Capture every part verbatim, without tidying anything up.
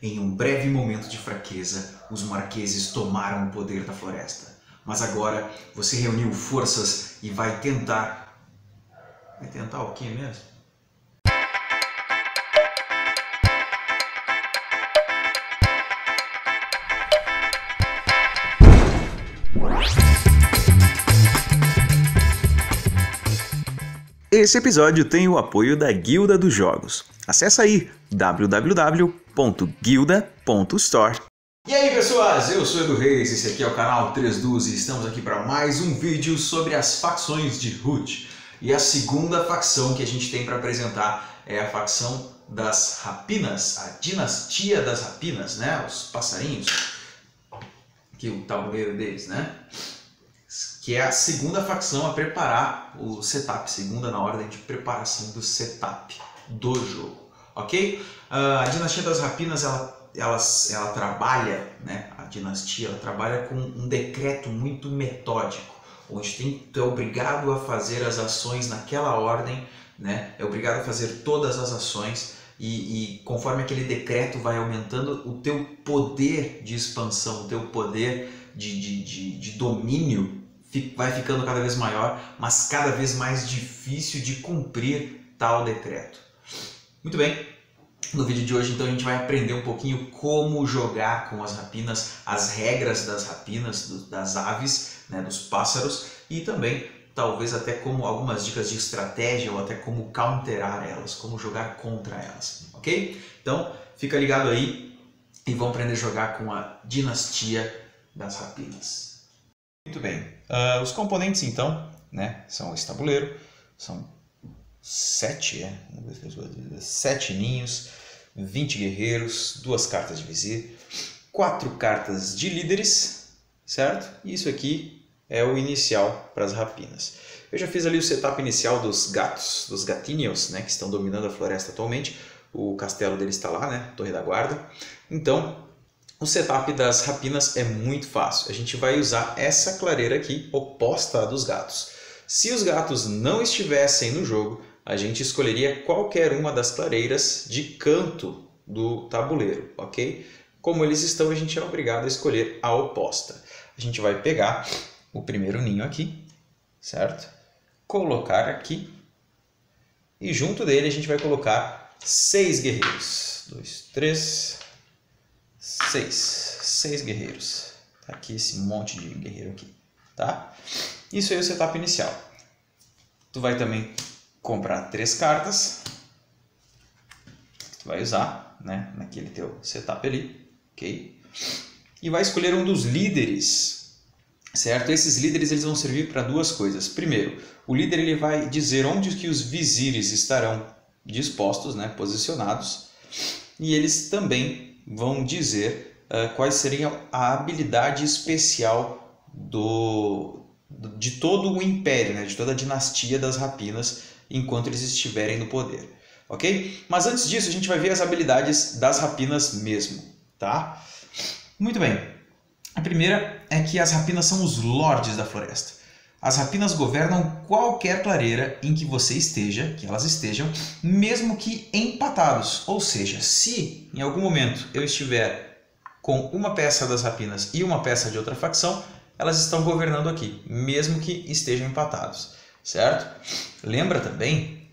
Em um breve momento de fraqueza, os marqueses tomaram o poder da floresta. Mas agora você reuniu forças e vai tentar... Vai tentar o quê mesmo? Esse episódio tem o apoio da Guilda dos Jogos. Acesse aí w w w ponto guilda ponto store. E aí, pessoas, eu sou Edu Reis, esse aqui é o canal três D U S e estamos aqui para mais um vídeo sobre as facções de Root. E a segunda facção que a gente tem para apresentar é a facção das Rapinas, a Dinastia das Rapinas, né? Os passarinhos, que o tabuleiro deles, né? Que é a segunda facção a preparar o setup, segunda na ordem de preparação do setup do jogo, ok? Uh, a Dinastia das Rapinas, ela, ela, ela trabalha, né? A dinastia ela trabalha com um decreto muito metódico, onde tem, tu é obrigado a fazer as ações naquela ordem, né? É obrigado a fazer todas as ações e, e conforme aquele decreto vai aumentando o teu poder de expansão, o teu poder de, de, de, de domínio, vai ficando cada vez maior, mas cada vez mais difícil de cumprir tal decreto. Muito bem, no vídeo de hoje então a gente vai aprender um pouquinho como jogar com as rapinas, as regras das rapinas, do, das aves, né, dos pássaros, e também talvez até como algumas dicas de estratégia ou até como counterar elas, como jogar contra elas, ok? Então fica ligado aí e vamos aprender a jogar com a Dinastia das Rapinas. Muito bem, uh, os componentes então, né, são esse tabuleiro, são sete, é? sete ninhos, vinte guerreiros, duas cartas de vizir, quatro cartas de líderes, certo? E isso aqui é o inicial para as rapinas. Eu já fiz ali o setup inicial dos gatos, dos gatinhos, né, que estão dominando a floresta atualmente, o castelo deles está lá, né, Torre da Guarda, então... O setup das rapinas é muito fácil. A gente vai usar essa clareira aqui, oposta à dos gatos. Se os gatos não estivessem no jogo, a gente escolheria qualquer uma das clareiras de canto do tabuleiro, ok? Como eles estão, a gente é obrigado a escolher a oposta. A gente vai pegar o primeiro ninho aqui, certo? Colocar aqui. E junto dele a gente vai colocar seis guerreiros. Dois, três... Seis. Seis guerreiros. Tá aqui esse monte de guerreiro aqui, tá? Isso aí é o setup inicial. Tu vai também comprar três cartas. Que tu vai usar, né? Naquele teu setup ali, ok? E vai escolher um dos líderes, certo? Esses líderes eles vão servir para duas coisas. Primeiro, o líder ele vai dizer onde que os vizires estarão dispostos, né? Posicionados. E eles também... vão dizer uh, quais seriam a habilidade especial do, de todo o império, né? De toda a dinastia das rapinas, enquanto eles estiverem no poder, ok? Mas antes disso, a gente vai ver as habilidades das rapinas mesmo, tá? Muito bem, a primeira é que as rapinas são os lordes da floresta. As rapinas governam qualquer clareira em que você esteja, que elas estejam, mesmo que empatados. Ou seja, se em algum momento eu estiver com uma peça das rapinas e uma peça de outra facção, elas estão governando aqui, mesmo que estejam empatados, certo? Lembra também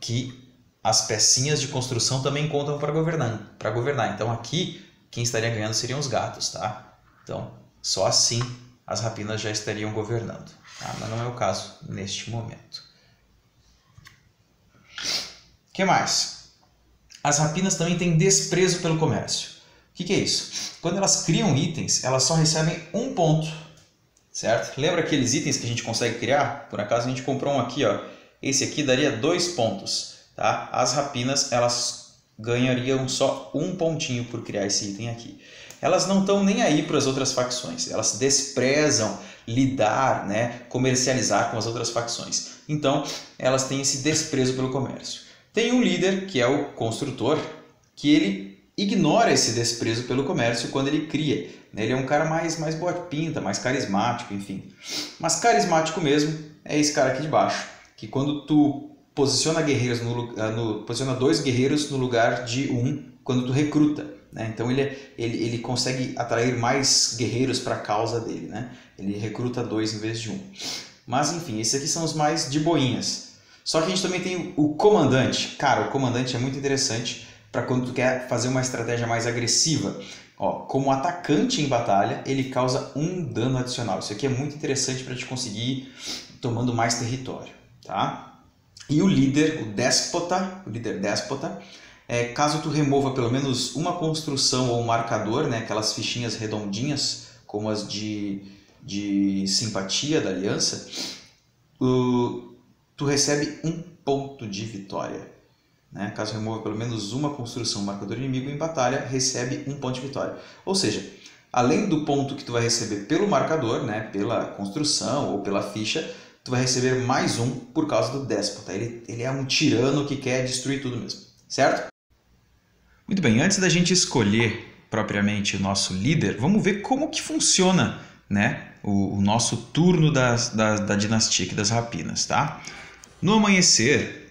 que as pecinhas de construção também contam para governar, para governar. Então aqui quem estaria ganhando seriam os gatos, tá? Então só assim as rapinas já estariam governando, tá? Mas não é o caso neste momento. O que mais? As rapinas também têm desprezo pelo comércio. O que, que é isso? Quando elas criam itens, elas só recebem um ponto, certo? Lembra aqueles itens que a gente consegue criar? Por acaso a gente comprou um aqui, ó. Esse aqui daria dois pontos, tá? As rapinas elas ganhariam só um pontinho por criar esse item aqui. Elas não estão nem aí para as outras facções, elas desprezam lidar, né, comercializar com as outras facções. Então, elas têm esse desprezo pelo comércio. Tem um líder, que é o construtor, que ele ignora esse desprezo pelo comércio quando ele cria. Ele é um cara mais, mais boa pinta, mais carismático, enfim. Mas carismático mesmo é esse cara aqui de baixo, que quando tu posiciona, guerreiros no, no, posiciona dois guerreiros no lugar de um, quando tu recruta. né? Então ele, ele, ele consegue atrair mais guerreiros para a causa dele, né? Ele recruta dois em vez de um. Mas enfim, esses aqui são os mais de boinhas. Só que a gente também tem o comandante. Cara, o comandante é muito interessante para quando tu quer fazer uma estratégia mais agressiva. Ó, como atacante em batalha, ele causa um dano adicional. Isso aqui é muito interessante para te conseguir tomando mais território, tá? E o líder, o déspota, o líder déspota, é, caso tu remova pelo menos uma construção ou um marcador, né, aquelas fichinhas redondinhas, como as de, de simpatia da aliança, o, tu recebe um ponto de vitória. Né? Caso remova pelo menos uma construção, um marcador inimigo em batalha, recebe um ponto de vitória. Ou seja, além do ponto que tu vai receber pelo marcador, né, pela construção ou pela ficha, tu vai receber mais um por causa do déspota. Ele, ele é um tirano que quer destruir tudo mesmo, certo? Muito bem, antes da gente escolher propriamente o nosso líder, vamos ver como que funciona, né, o, o nosso turno das, da, da dinastia das rapinas, tá? No amanhecer...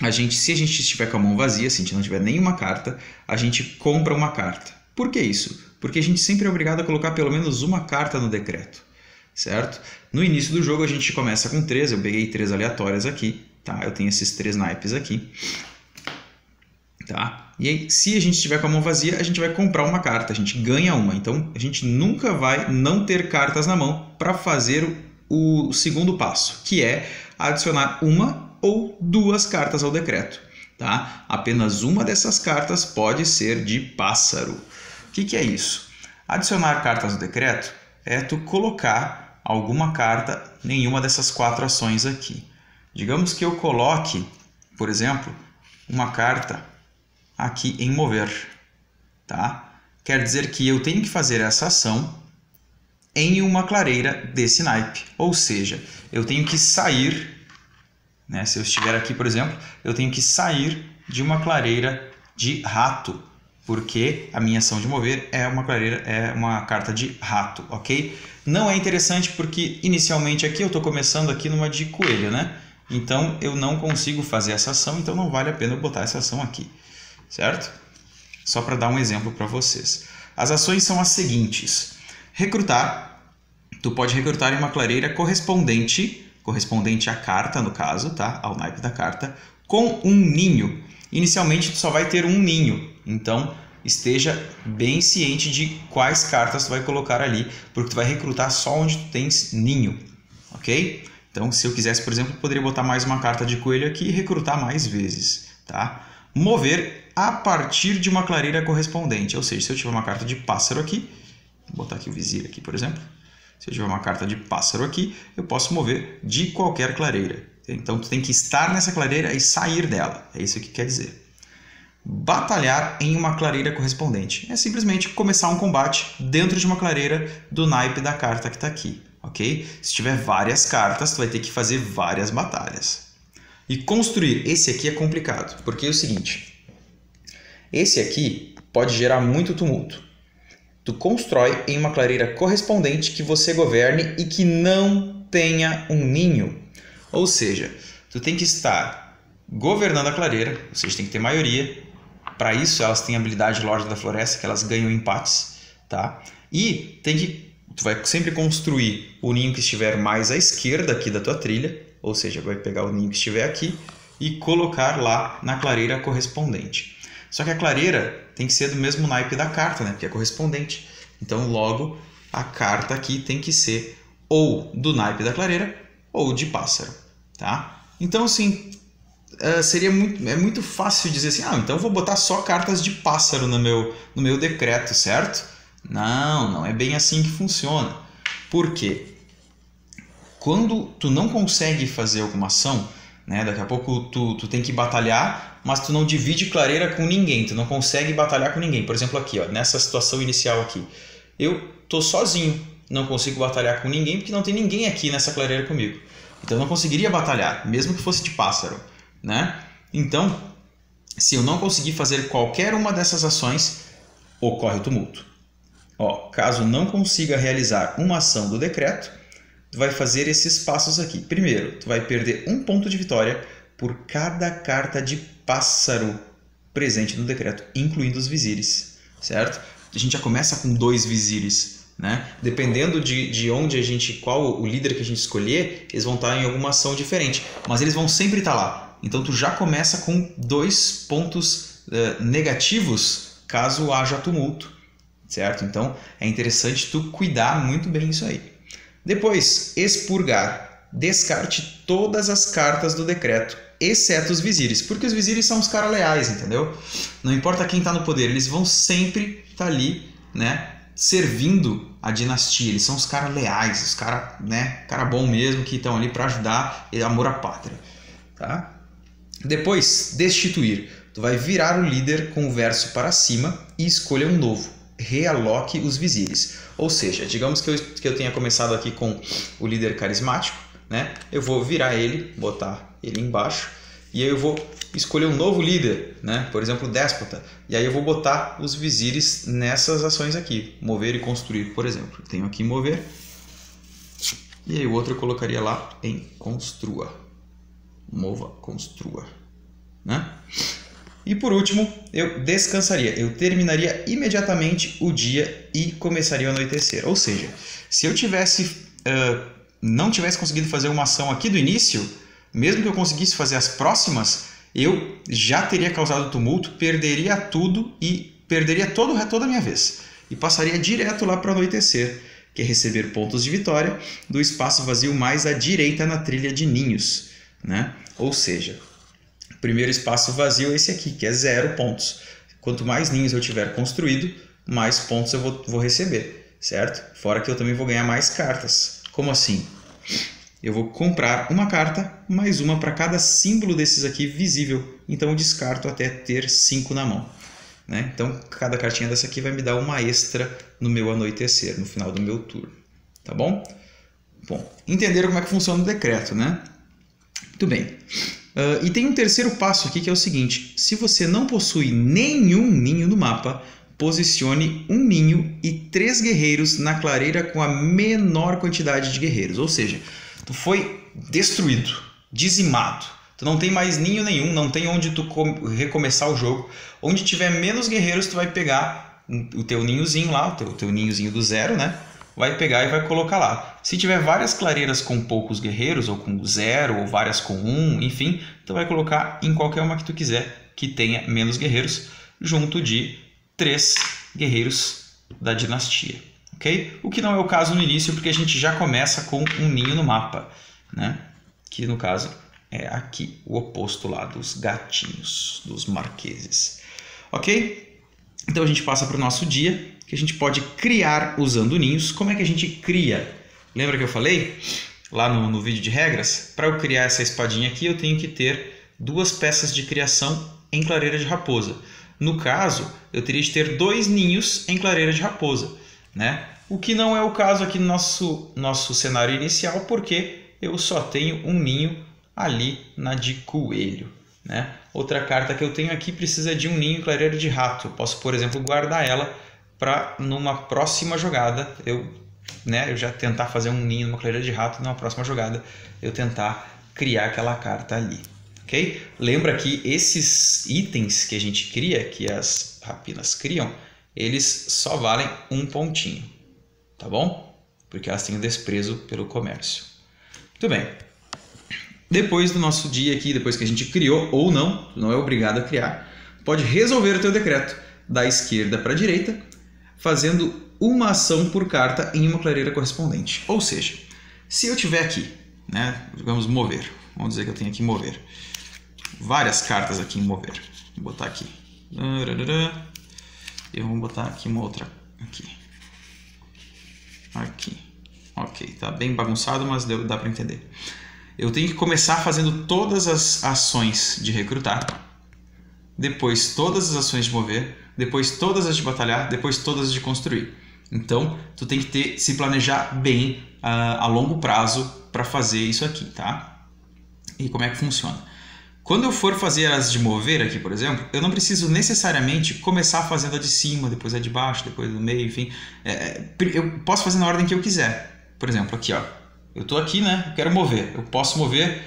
A gente, se a gente estiver com a mão vazia, se a gente não tiver nenhuma carta, a gente compra uma carta. Por que isso? Porque a gente sempre é obrigado a colocar pelo menos uma carta no decreto, certo? No início do jogo a gente começa com três, eu peguei três aleatórias aqui, tá? Eu tenho esses três naipes aqui, tá? E aí, se a gente estiver com a mão vazia, a gente vai comprar uma carta, a gente ganha uma. Então, a gente nunca vai não ter cartas na mão para fazer o, o segundo passo, que é adicionar uma ou duas cartas ao decreto, tá? Apenas uma dessas cartas pode ser de pássaro. O que que é isso? Adicionar cartas ao decreto é tu colocar alguma carta em uma dessas quatro ações aqui. Digamos que eu coloque, por exemplo, uma carta aqui em mover, tá? Quer dizer que eu tenho que fazer essa ação em uma clareira desse naipe, ou seja, eu tenho que sair... Né? Se eu estiver aqui, por exemplo, eu tenho que sair de uma clareira de rato, porque a minha ação de mover é uma clareira, é uma carta de rato, ok? Não é interessante porque inicialmente aqui eu estou começando aqui numa de coelho, né? Então eu não consigo fazer essa ação, então não vale a pena eu botar essa ação aqui, certo? Só para dar um exemplo para vocês. As ações são as seguintes. Recrutar. Tu pode recrutar em uma clareira correspondente... correspondente à carta, no caso, tá? Ao naipe da carta, com um ninho. Inicialmente, tu só vai ter um ninho, então esteja bem ciente de quais cartas tu vai colocar ali, porque tu vai recrutar só onde tu tens ninho, ok? Então, se eu quisesse, por exemplo, eu poderia botar mais uma carta de coelho aqui e recrutar mais vezes, tá? Mover a partir de uma clareira correspondente, ou seja, se eu tiver uma carta de pássaro aqui, vou botar aqui o vizir aqui, por exemplo, se eu tiver uma carta de pássaro aqui, eu posso mover de qualquer clareira. Então, tu tem que estar nessa clareira e sair dela. É isso que quer dizer. Batalhar em uma clareira correspondente. É simplesmente começar um combate dentro de uma clareira do naipe da carta que está aqui. Ok? Se tiver várias cartas, tu vai ter que fazer várias batalhas. E construir. Esse aqui é complicado, porque é o seguinte. Esse aqui pode gerar muito tumulto. Tu constrói em uma clareira correspondente que você governe e que não tenha um ninho. Ou seja, tu tem que estar governando a clareira, ou seja, tem que ter maioria. Para isso, elas têm a habilidade Lorde da Floresta, que elas ganham empates, tá? E tem que, tu vai sempre construir o ninho que estiver mais à esquerda aqui da tua trilha, ou seja, vai pegar o ninho que estiver aqui e colocar lá na clareira correspondente. Só que a clareira tem que ser do mesmo naipe da carta, né? Porque é correspondente. Então, logo, a carta aqui tem que ser ou do naipe da clareira ou de pássaro, tá? Então, assim, seria muito, é muito fácil dizer assim, ah, então eu vou botar só cartas de pássaro no meu, no meu decreto, certo? Não, não é bem assim que funciona. Por quê? Quando tu não consegue fazer alguma ação, né? Daqui a pouco tu, tu tem que batalhar... mas tu não divide clareira com ninguém, tu não consegue batalhar com ninguém. Por exemplo, aqui, ó, nessa situação inicial aqui, eu tô sozinho, não consigo batalhar com ninguém porque não tem ninguém aqui nessa clareira comigo. Então, eu não conseguiria batalhar, mesmo que fosse de pássaro, né? Então, se eu não conseguir fazer qualquer uma dessas ações, ocorre o tumulto. Ó, caso não consiga realizar uma ação do decreto, tu vai fazer esses passos aqui. Primeiro, tu vai perder um ponto de vitória por cada carta de pássaro presente no decreto, incluindo os vizires, certo? A gente já começa com dois vizires, né? Dependendo de, de onde a gente, qual o líder que a gente escolher, eles vão estar em alguma ação diferente, mas eles vão sempre estar lá. Então tu já começa com dois pontos uh, negativos caso haja tumulto, certo? Então é interessante tu cuidar muito bem isso aí. Depois, expurgar. Descarte todas as cartas do decreto, exceto os vizires, porque os vizires são os caras leais, entendeu? Não importa quem está no poder, eles vão sempre estar tá ali, né, servindo a dinastia. Eles são os caras leais, os caras, né, cara bom mesmo, que estão ali para ajudar, amor à pátria, tá? Depois, destituir. Tu vai virar o líder com o verso para cima e escolha um novo. Realoque os vizires. Ou seja, digamos que eu, que eu tenha começado aqui com o líder carismático, né? Eu vou virar ele, botar ele embaixo, e aí eu vou escolher um novo líder, né? Por exemplo, o déspota. E aí eu vou botar os vizires nessas ações aqui. Mover e construir, por exemplo. Eu tenho aqui mover. E aí o outro eu colocaria lá em construa. Mova, construa. Né? E por último, eu descansaria. Eu terminaria imediatamente o dia e começaria o anoitecer. Ou seja, se eu tivesse, uh, não tivesse conseguido fazer uma ação aqui do início, mesmo que eu conseguisse fazer as próximas, eu já teria causado tumulto, perderia tudo e perderia todo, toda a minha vez. E passaria direto lá para o anoitecer, que é receber pontos de vitória do espaço vazio mais à direita na trilha de ninhos, né? Ou seja, primeiro espaço vazio é esse aqui, que é zero pontos. Quanto mais ninhos eu tiver construído, mais pontos eu vou, vou receber, certo? Fora que eu também vou ganhar mais cartas. Como assim? Eu vou comprar uma carta, mais uma para cada símbolo desses aqui visível. Então eu descarto até ter cinco na mão, né? Então cada cartinha dessa aqui vai me dar uma extra no meu anoitecer, no final do meu turno. Tá bom? Bom, entenderam como é que funciona o decreto, né? Muito bem. Uh, e tem um terceiro passo aqui que é o seguinte: se você não possui nenhum ninho no mapa, posicione um ninho e três guerreiros na clareira com a menor quantidade de guerreiros. Ou seja, tu foi destruído, dizimado, tu não tem mais ninho nenhum, não tem onde tu recomeçar o jogo. Onde tiver menos guerreiros, tu vai pegar o teu ninhozinho lá, o teu, teu ninhozinho do zero, né? Vai pegar e vai colocar lá. Se tiver várias clareiras com poucos guerreiros, ou com zero, ou várias com um, enfim, tu vai colocar em qualquer uma que tu quiser que tenha menos guerreiros, junto de três guerreiros da dinastia, ok? O que não é o caso no início, porque a gente já começa com um ninho no mapa, né? Que no caso é aqui, o oposto lá dos gatinhos, dos marqueses, ok? Então a gente passa para o nosso dia, que a gente pode criar usando ninhos. Como é que a gente cria? Lembra que eu falei lá no, no vídeo de regras? Para eu criar essa espadinha aqui, eu tenho que ter duas peças de criação em clareira de raposa. No caso, eu teria de ter dois ninhos em clareira de raposa, né? O que não é o caso aqui no nosso, nosso cenário inicial, porque eu só tenho um ninho ali na de coelho, né? Outra carta que eu tenho aqui precisa de um ninho em clareira de rato. Eu posso, por exemplo, guardar ela para numa próxima jogada, eu, né, eu já tentar fazer um ninho numa clareira de rato, e numa próxima jogada eu tentar criar aquela carta ali, ok? Lembra que esses itens que a gente cria, que as rapinas criam, eles só valem um pontinho, tá bom? Porque elas têm o desprezo pelo comércio. Muito bem. Depois do nosso dia aqui, depois que a gente criou, ou não, não é obrigado a criar, pode resolver o teu decreto da esquerda para a direita, fazendo uma ação por carta em uma clareira correspondente. Ou seja, se eu tiver aqui, né, digamos mover, vamos dizer que eu tenho aqui mover, várias cartas aqui em mover, vou botar aqui, eu vou botar aqui uma outra, aqui, aqui, ok, tá bem bagunçado, mas deu, dá para entender. Eu tenho que começar fazendo todas as ações de recrutar, depois todas as ações de mover, depois todas as de batalhar, depois todas as de construir. Então, tu tem que ter, se planejar bem uh, a longo prazo para fazer isso aqui, tá? E como é que funciona? Quando eu for fazer as de mover aqui, por exemplo, eu não preciso necessariamente começar fazendo a de cima, depois a de baixo, depois do meio, enfim. É, eu posso fazer na ordem que eu quiser. Por exemplo, aqui, ó. Eu tô aqui, né? Eu quero mover. Eu posso mover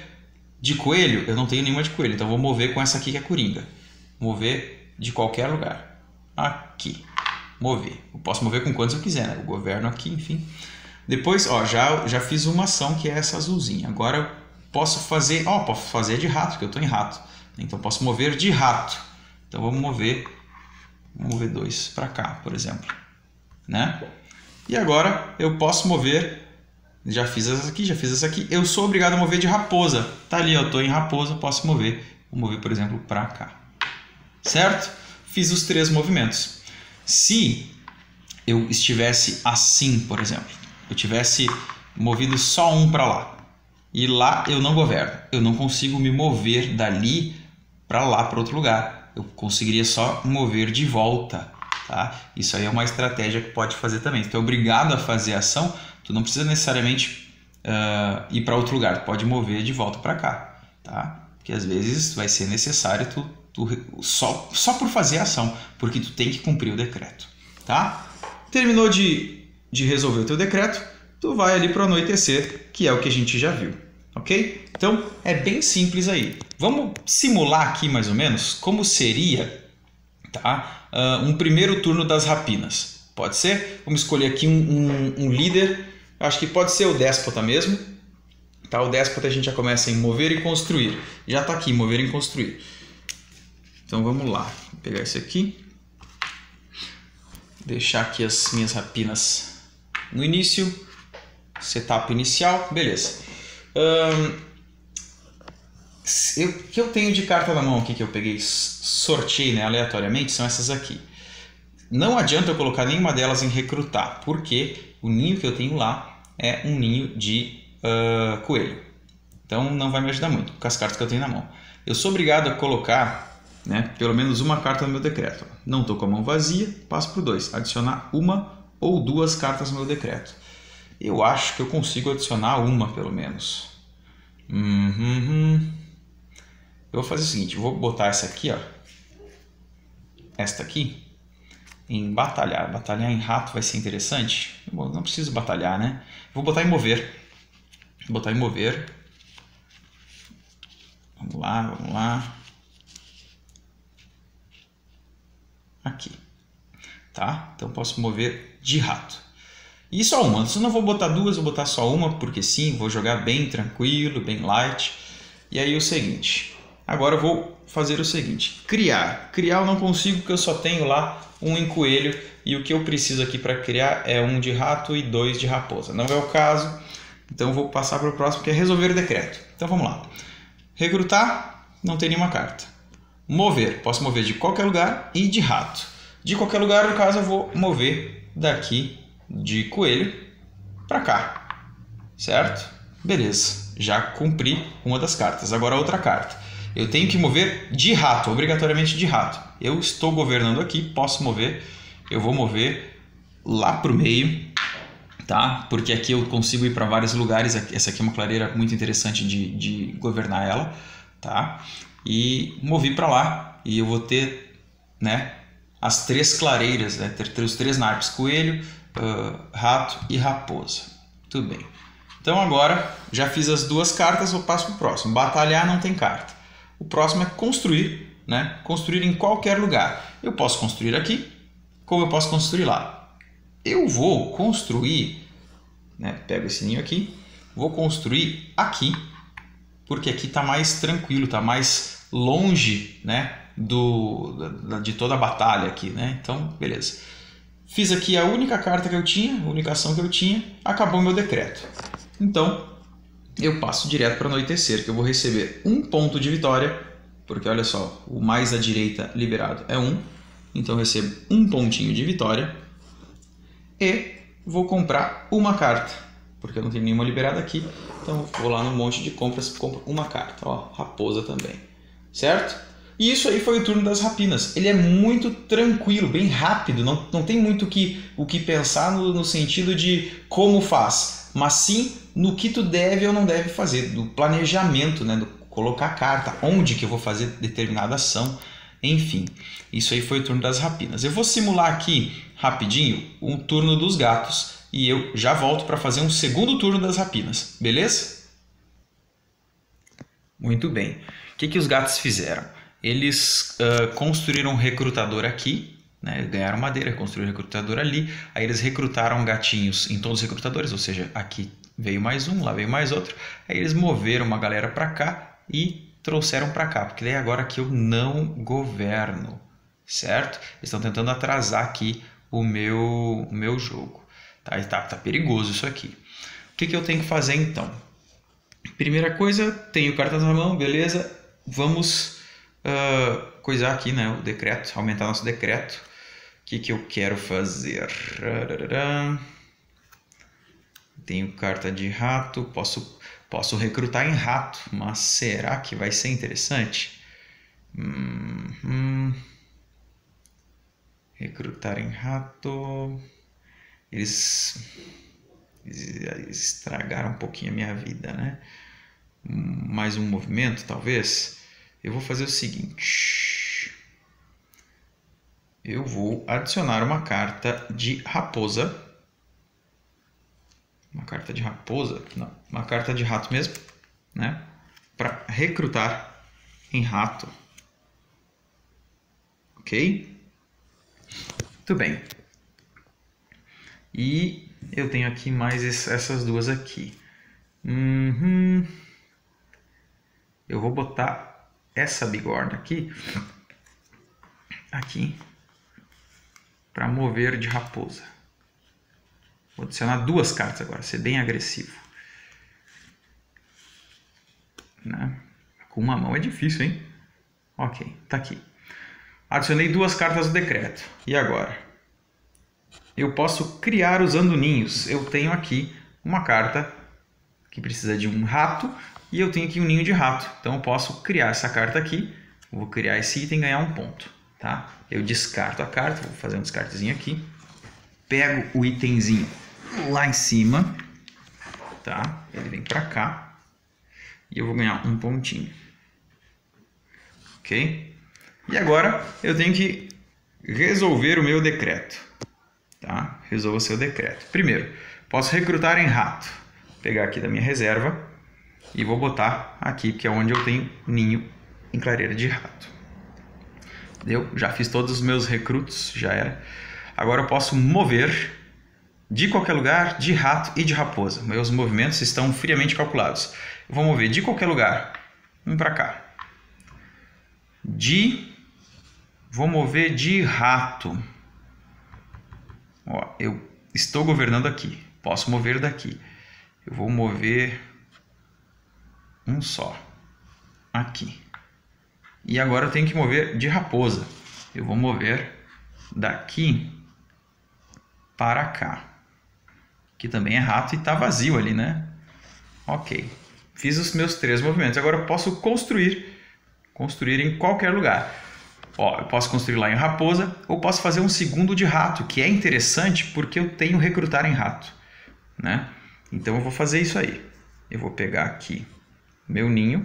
de coelho? Eu não tenho nenhuma de coelho, então eu vou mover com essa aqui que é coringa. Mover de qualquer lugar. Aqui. mover. Eu posso mover com quantos eu quiser, né? O governo aqui, enfim. Depois, ó, já, já fiz uma ação que é essa azulzinha. Agora eu posso fazer, ó, posso fazer de rato, porque eu estou em rato. Então posso mover de rato. Então vamos mover, vamos mover dois para cá, por exemplo, né? E agora eu posso mover, já fiz essa aqui, já fiz essa aqui. Eu sou obrigado a mover de raposa. Tá ali, ó, eu estou em raposa, posso mover. Vou mover, por exemplo, para cá. Certo? Fiz os três movimentos. Se eu estivesse assim, por exemplo, eu tivesse movido só um para lá, e lá eu não governo, eu não consigo me mover dali para lá, para outro lugar. Eu conseguiria só mover de volta, tá? Isso aí é uma estratégia que pode fazer também. Tu é obrigado a fazer a ação, tu não precisa necessariamente uh, ir para outro lugar, tu pode mover de volta para cá, tá? Porque às vezes vai ser necessário tu, tu só, só por fazer a ação, porque tu tem que cumprir o decreto, tá? Terminou de... de resolver o teu decreto, tu vai ali para o anoitecer, que é o que a gente já viu, ok? Então, é bem simples aí. Vamos simular aqui, mais ou menos, como seria, tá, uh, um primeiro turno das rapinas. Pode ser? Vamos escolher aqui um, um, um líder, acho que pode ser o déspota mesmo, tá? O déspota a gente já começa em mover e construir. Já está aqui, mover e construir. Então, vamos lá. Vou pegar esse aqui. Deixar aqui as minhas rapinas... no início, setup inicial, beleza. Hum, eu, o que eu tenho de carta na mão aqui que eu peguei, sorteei, né, aleatoriamente, são essas aqui. Não adianta eu colocar nenhuma delas em recrutar, porque o ninho que eu tenho lá é um ninho de uh, coelho. Então não vai me ajudar muito com as cartas que eu tenho na mão. Eu sou obrigado a colocar, né, pelo menos uma carta no meu decreto. Não estou com a mão vazia, passo por dois, adicionar uma ou duas cartas no meu decreto. Eu acho que eu consigo adicionar uma, pelo menos. Uhum. Eu vou fazer o seguinte, eu vou botar essa aqui, ó, esta aqui, em batalhar. Batalhar em rato vai ser interessante. Bom, não preciso batalhar, né? Vou botar em mover. Vou botar em mover. Vamos lá, vamos lá. Aqui. Tá? Então posso mover de rato. E só uma. Eu não vou botar duas, vou botar só uma, porque sim, vou jogar bem tranquilo, bem light. E aí o seguinte, agora eu vou fazer o seguinte, criar. Criar eu não consigo porque eu só tenho lá um em coelho e o que eu preciso aqui para criar é um de rato e dois de raposa. Não é o caso, então vou passar para o próximo que é resolver o decreto. Então vamos lá. Recrutar, não tem nenhuma carta. Mover, posso mover de qualquer lugar e de rato. De qualquer lugar, no caso, eu vou mover daqui de coelho para cá, certo? Beleza, já cumpri uma das cartas. Agora outra carta. Eu tenho que mover de rato, obrigatoriamente de rato. Eu estou governando aqui, posso mover. Eu vou mover lá para o meio, tá? Porque aqui eu consigo ir para vários lugares. Essa aqui é uma clareira muito interessante de, de governar ela, tá? E movi para lá e eu vou ter, né, as três clareiras, né? Ter, ter os três naipes, coelho, uh, rato e raposa. Tudo bem. Então agora já fiz as duas cartas, eu passo para o próximo. Batalhar não tem carta. O próximo é construir, né? Construir em qualquer lugar. Eu posso construir aqui, como eu posso construir lá. Eu vou construir, né? Pego esse ninho aqui, vou construir aqui, porque aqui está mais tranquilo, está mais longe, né? Do, da, de toda a batalha aqui, né? Então, beleza. Fiz aqui a única carta que eu tinha, a única ação que eu tinha, acabou meu decreto. Então, eu passo direto para anoitecer, que eu vou receber um ponto de vitória, porque olha só, o mais à direita liberado é um, então eu recebo um pontinho de vitória e vou comprar uma carta, porque eu não tenho nenhuma liberada aqui, então vou lá no monte de compras, compro uma carta, ó, raposa também, certo? E isso aí foi o turno das rapinas. Ele é muito tranquilo, bem rápido, não, não tem muito que, o que pensar no, no sentido de como faz, mas sim no que tu deve ou não deve fazer, do planejamento, né, do colocar a carta, onde que eu vou fazer determinada ação, enfim. Isso aí foi o turno das rapinas. Eu vou simular aqui, rapidinho, um turno dos gatos e eu já volto para fazer um segundo turno das rapinas, beleza? Muito bem. O que, que os gatos fizeram? Eles uh, construíram um recrutador aqui, né? Eles ganharam madeira, construíram um recrutador ali, aí eles recrutaram gatinhos em todos os recrutadores, ou seja, aqui veio mais um, lá veio mais outro, aí eles moveram uma galera para cá e trouxeram para cá, porque daí agora que eu não governo, certo? Eles estão tentando atrasar aqui o meu, o meu jogo, tá? Tá, tá perigoso isso aqui. O que, que eu tenho que fazer então? Primeira coisa, tenho cartas na mão, beleza, vamos uh, coisar aqui, né, o decreto, aumentar nosso decreto. O que, que eu quero fazer? Tenho carta de rato, posso, posso recrutar em rato, mas será que vai ser interessante? Hum, hum. Recrutar em rato... Eles... Eles estragaram um pouquinho a minha vida, né? Mais um movimento, talvez. Eu vou fazer o seguinte. Eu vou adicionar uma carta de raposa. Uma carta de raposa? Não, uma carta de rato mesmo, né? Para recrutar em rato. Ok? Muito bem. E... eu tenho aqui mais essas duas aqui. Uhum. Eu vou botar essa bigorna aqui. Aqui. Para mover de raposa. Vou adicionar duas cartas agora. Ser bem agressivo. Né? Com uma mão é difícil, hein? Ok, tá aqui. Adicionei duas cartas do decreto. E agora? Eu posso criar usando ninhos. Eu tenho aqui uma carta que precisa de um rato e eu tenho aqui um ninho de rato. Então eu posso criar essa carta aqui. Vou criar esse item e ganhar um ponto. Tá? Eu descarto a carta. Vou fazer um descartezinho aqui. Pego o itemzinho lá em cima. Tá? Ele vem para cá. E eu vou ganhar um pontinho. Ok? E agora eu tenho que resolver o meu decreto. Tá? Resolva seu decreto. Primeiro, posso recrutar em rato. Vou pegar aqui da minha reserva e vou botar aqui, porque é onde eu tenho ninho em clareira de rato. Eu já fiz todos os meus recrutos, já era. Agora eu posso mover de qualquer lugar, de rato e de raposa. Meus movimentos estão friamente calculados. Eu vou mover de qualquer lugar, um para cá. De... Vou mover de rato. Ó, eu estou governando aqui. Posso mover daqui. Eu vou mover um só. Aqui. E agora eu tenho que mover de raposa. Eu vou mover daqui para cá. Que também é rato e está vazio ali, né? Ok. Fiz os meus três movimentos. Agora eu posso construir. Construir em qualquer lugar. Ó, eu posso construir lá em raposa ou posso fazer um segundo de rato, que é interessante porque eu tenho recrutar em rato, né? Então eu vou fazer isso aí. Eu vou pegar aqui meu ninho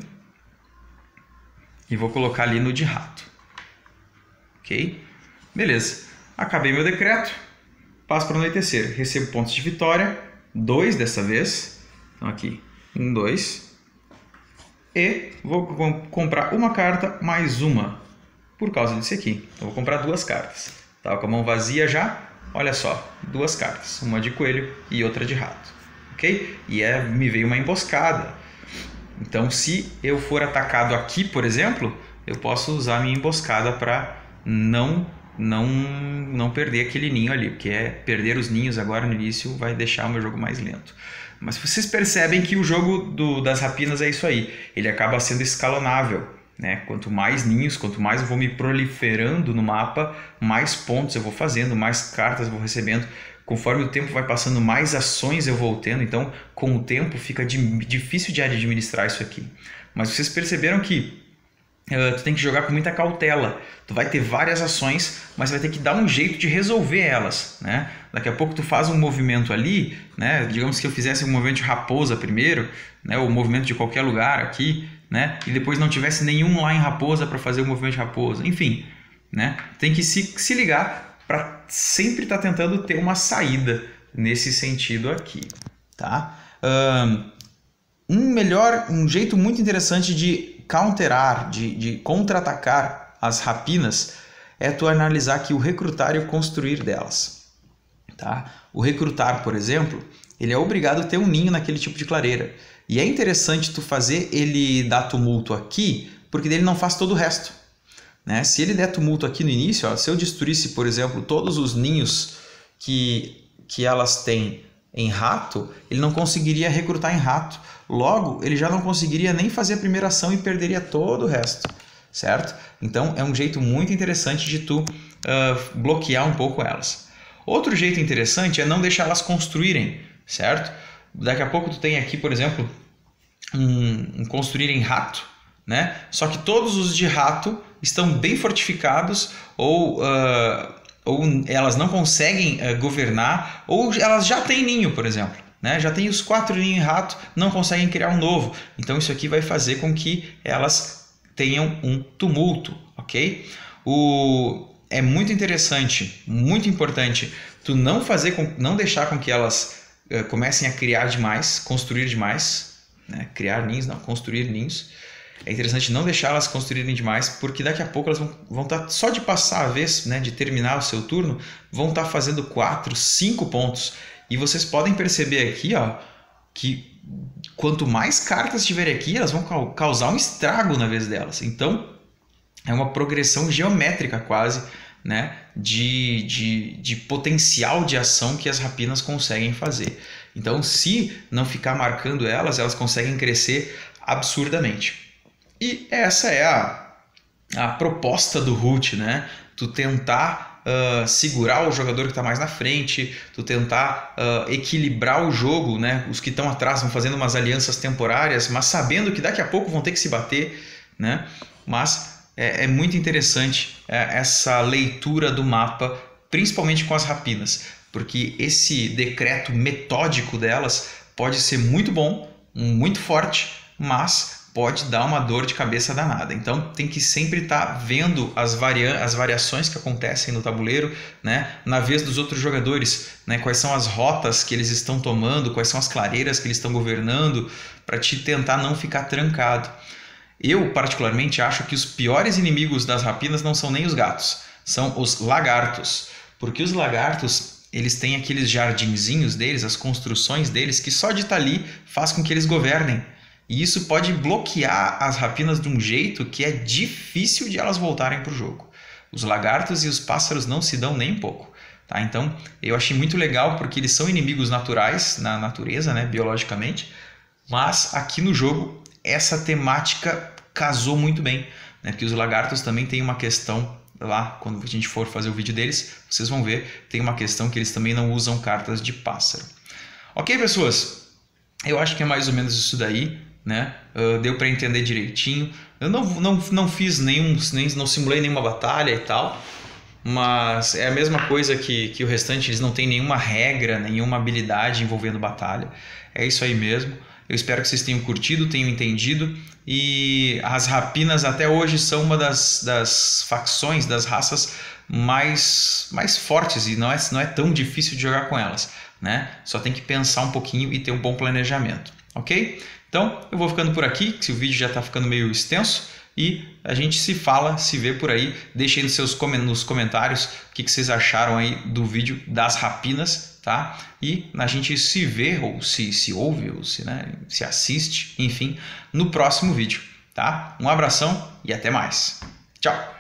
e vou colocar ali no de rato. Ok? Beleza. Acabei meu decreto. Passo para anoitecer. Recebo pontos de vitória. Dois dessa vez. Então aqui, um, dois. E vou comprar uma carta mais uma. Por causa disso aqui. Eu vou comprar duas cartas. Estava com a mão vazia já. Olha só. Duas cartas. Uma de coelho e outra de rato. Ok? E é, me veio uma emboscada. Então se eu for atacado aqui, por exemplo, eu posso usar a minha emboscada para não, não, não perder aquele ninho ali. Porque é perder os ninhos agora no início vai deixar o meu jogo mais lento. Mas vocês percebem que o jogo do, das rapinas é isso aí. Ele acaba sendo escalonável. Né? Quanto mais ninhos, quanto mais eu vou me proliferando no mapa, mais pontos eu vou fazendo, mais cartas eu vou recebendo. Conforme o tempo vai passando, mais ações eu vou tendo. Então, com o tempo, fica difícil de administrar isso aqui. Mas vocês perceberam que uh, tu tem que jogar com muita cautela. Tu vai ter várias ações, mas vai ter que dar um jeito de resolver elas. Né? Daqui a pouco tu faz um movimento ali, né? Digamos que eu fizesse um movimento de raposa primeiro, né? Ou um movimento de qualquer lugar aqui, né? E depois não tivesse nenhum lá em raposa para fazer o movimento de raposa. Enfim, né? Tem que se, se ligar para sempre estar tá tentando ter uma saída nesse sentido aqui. Tá? Um melhor, um jeito muito interessante de counterar, de, de contra-atacar as rapinas é tu analisar aqui o recrutar e o construir delas. Tá? O recrutar, por exemplo, ele é obrigado a ter um ninho naquele tipo de clareira. E é interessante tu fazer ele dar tumulto aqui, porque ele não faz todo o resto. Né? Se ele der tumulto aqui no início, ó, se eu destruísse, por exemplo, todos os ninhos que, que elas têm em rato, ele não conseguiria recrutar em rato. Logo, ele já não conseguiria nem fazer a primeira ação e perderia todo o resto. Certo? Então, é um jeito muito interessante de tu uh, bloquear um pouco elas. Outro jeito interessante é não deixar elas construírem, certo? Daqui a pouco tu tem aqui, por exemplo, um, um construir em rato, né? Só que todos os de rato estão bem fortificados ou, uh, ou elas não conseguem uh, governar ou elas já têm ninho, por exemplo. Né? Já tem os quatro ninhos em rato, não conseguem criar um novo. Então isso aqui vai fazer com que elas tenham um tumulto, ok? O... É muito interessante, muito importante tu não fazer, com, não deixar com que elas uh, comecem a criar demais, construir demais, né? Criar ninhos, não, construir ninhos. É interessante não deixar elas construírem demais, porque daqui a pouco elas vão estar, tá, só de passar a vez, né, de terminar o seu turno, vão estar tá fazendo quatro, cinco pontos. E vocês podem perceber aqui, ó, que quanto mais cartas tiverem aqui, elas vão causar um estrago na vez delas. Então, é uma progressão geométrica quase, né, de, de, de potencial de ação que as rapinas conseguem fazer. Então, se não ficar marcando elas, elas conseguem crescer absurdamente. E essa é a, a proposta do Root, né? Tu tentar uh, segurar o jogador que está mais na frente, tu tentar uh, equilibrar o jogo, né? Os que estão atrás vão fazendo umas alianças temporárias, mas sabendo que daqui a pouco vão ter que se bater, né? Mas é muito interessante essa leitura do mapa, principalmente com as rapinas, porque esse decreto metódico delas pode ser muito bom, muito forte, mas pode dar uma dor de cabeça danada. Então tem que sempre estar vendo as, varia as variações que acontecem no tabuleiro, né? Na vez dos outros jogadores, né? Quais são as rotas que eles estão tomando, quais são as clareiras que eles estão governando, para te tentar não ficar trancado. Eu, particularmente, acho que os piores inimigos das rapinas não são nem os gatos, são os lagartos. Porque os lagartos, eles têm aqueles jardinzinhos deles, as construções deles, que só de estar ali faz com que eles governem. E isso pode bloquear as rapinas de um jeito que é difícil de elas voltarem para o jogo. Os lagartos e os pássaros não se dão nem um pouco. Tá? Então, eu achei muito legal porque eles são inimigos naturais, na natureza, né, biologicamente, mas aqui no jogo essa temática casou muito bem, né? Porque os lagartos também tem uma questão lá, quando a gente for fazer o vídeo deles, vocês vão ver, tem uma questão que eles também não usam cartas de pássaro. Ok, pessoas? Eu acho que é mais ou menos isso daí, né? Uh, deu para entender direitinho. Eu não, não, não fiz nenhum, nem, não simulei nenhuma batalha e tal, mas é a mesma coisa que, que o restante, eles não têm nenhuma regra, nenhuma habilidade envolvendo batalha. É isso aí mesmo. Eu espero que vocês tenham curtido, tenham entendido, e as rapinas até hoje são uma das, das facções, das raças mais, mais fortes, e não é, não é tão difícil de jogar com elas, né? Só tem que pensar um pouquinho e ter um bom planejamento, ok? Então eu vou ficando por aqui, que o vídeo já está ficando meio extenso, e a gente se fala, se vê por aí. Deixem nos seus nos comentários o que, que vocês acharam aí do vídeo das rapinas. Tá? E a gente se vê, ou se, se ouve, ou se, né, se assiste, enfim, no próximo vídeo. Tá? Um abração e até mais. Tchau!